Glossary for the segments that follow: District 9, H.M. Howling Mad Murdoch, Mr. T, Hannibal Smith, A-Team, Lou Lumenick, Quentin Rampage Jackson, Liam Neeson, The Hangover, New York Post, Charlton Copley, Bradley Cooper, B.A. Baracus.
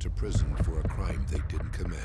to prison for a crime they didn't commit.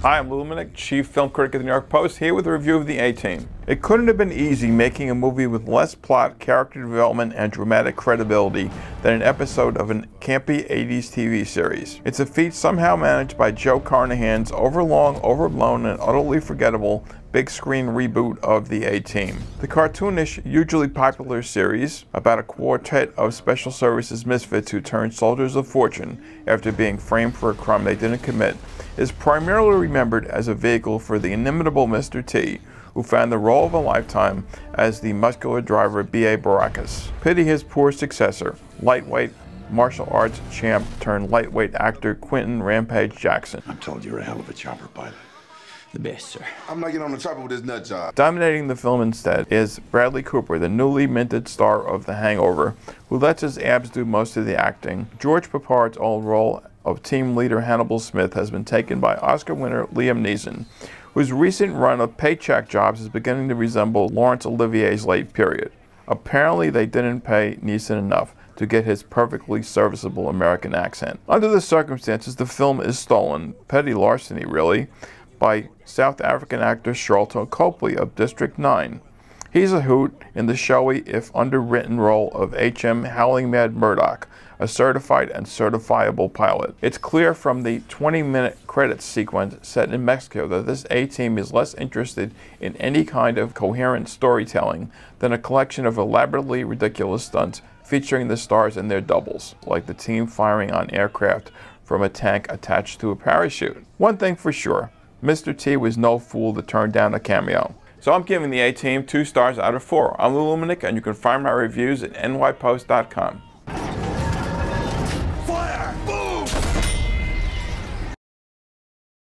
Hi, I'm Lou Lumenick, chief film critic at the New York Post, here with a review of The A-Team. It couldn't have been easy making a movie with less plot, character development, and dramatic credibility than an episode of a campy 80s TV series. It's a feat somehow managed by Joe Carnahan's overlong, overblown, and utterly forgettable big screen reboot of The A-Team. The cartoonish, hugely popular series about a quartet of special services misfits who turn soldiers of fortune after being framed for a crime they didn't commit is primarily remembered as a vehicle for the inimitable Mr. T, who found the role of a lifetime as the muscular driver B.A. Baracus. Pity his poor successor, lightweight martial arts champ turned lightweight actor Quentin Rampage Jackson. I'm told you're a hell of a chopper pilot. The best, sir. I'm not getting on the chopper with this nut job. Dominating the film instead is Bradley Cooper, the newly minted star of The Hangover, who lets his abs do most of the acting. George Papard's old role of team leader Hannibal Smith has been taken by Oscar winner Liam Neeson, whose recent run of paycheck jobs is beginning to resemble Laurence Olivier's late period. Apparently they didn't pay Neeson enough to get his perfectly serviceable American accent. Under the circumstances, the film is stolen, petty larceny really, by South African actor Charlton Copley of District 9. He's a hoot in the showy, if underwritten, role of H.M. Howling Mad Murdoch, a certified and certifiable pilot. It's clear from the 20-minute credits sequence set in Mexico that this A-Team is less interested in any kind of coherent storytelling than a collection of elaborately ridiculous stunts featuring the stars and their doubles, like the team firing on aircraft from a tank attached to a parachute. One thing for sure, Mr. T was no fool to turn down a cameo. So I'm giving The A-Team 2 stars out of 4. I'm Lou Lumenick, and you can find my reviews at nypost.com.